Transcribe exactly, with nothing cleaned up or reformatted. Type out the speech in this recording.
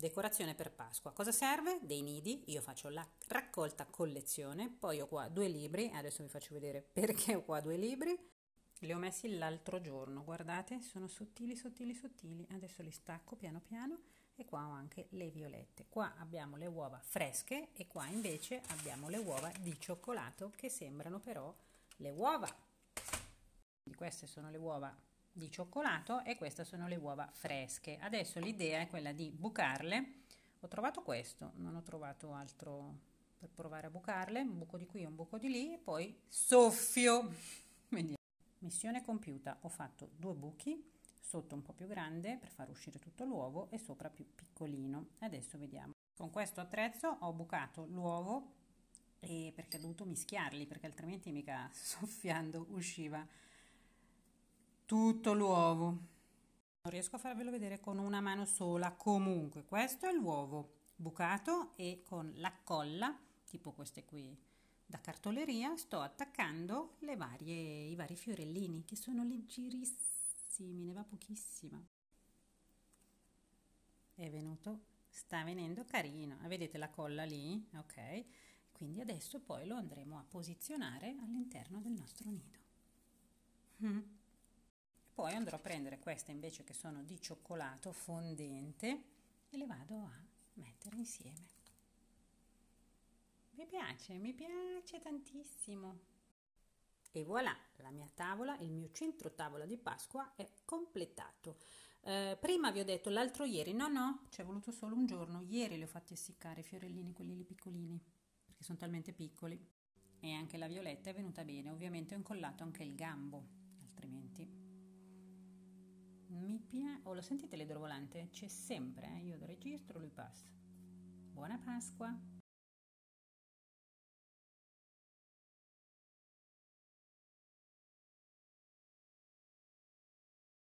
Decorazione per Pasqua. Cosa serve? Dei nidi. Io faccio la raccolta collezione, poi ho qua due libri, adesso vi faccio vedere perché ho qua due libri. Li ho messi l'altro giorno, guardate, sono sottili, sottili, sottili, adesso li stacco piano piano e qua ho anche le violette. Qua abbiamo le uova fresche e qua invece abbiamo le uova di cioccolato che sembrano però le uova. Queste sono le uova di cioccolato e queste sono le uova fresche. Adesso l'idea è quella di bucarle. Ho trovato questo, non ho trovato altro per provare a bucarle, un buco di qui, un buco di lì e poi soffio. Vediamo. Missione compiuta, ho fatto due buchi, sotto un po' più grande per far uscire tutto l'uovo e sopra più piccolino. Adesso vediamo. Con questo attrezzo ho bucato l'uovo e perché ho dovuto mischiarli, perché altrimenti mica soffiando usciva tutto l'uovo. Non riesco a farvelo vedere con una mano sola, comunque questo è l'uovo bucato e con la colla, tipo queste qui da cartoleria, sto attaccando le varie, i vari fiorellini che sono leggerissimi, ne va pochissima. È venuto, sta venendo carino, vedete la colla lì, ok? Quindi adesso poi lo andremo a posizionare all'interno del nostro nido. Mm. Poi andrò a prendere queste invece che sono di cioccolato fondente e le vado a mettere insieme. Mi piace, mi piace tantissimo. E voilà, la mia tavola, il mio centro tavola di Pasqua è completato. Eh, prima vi ho detto l'altro ieri, no no, ci è voluto solo un giorno. Ieri li ho fatti essiccare i fiorellini, quelli lì piccolini, perché sono talmente piccoli. E anche la violetta è venuta bene, ovviamente ho incollato anche il gambo, altrimenti... Mi piace, oh, lo sentite l'idrovolante? C'è sempre, eh? Io lo registro, lui passa. Buona Pasqua!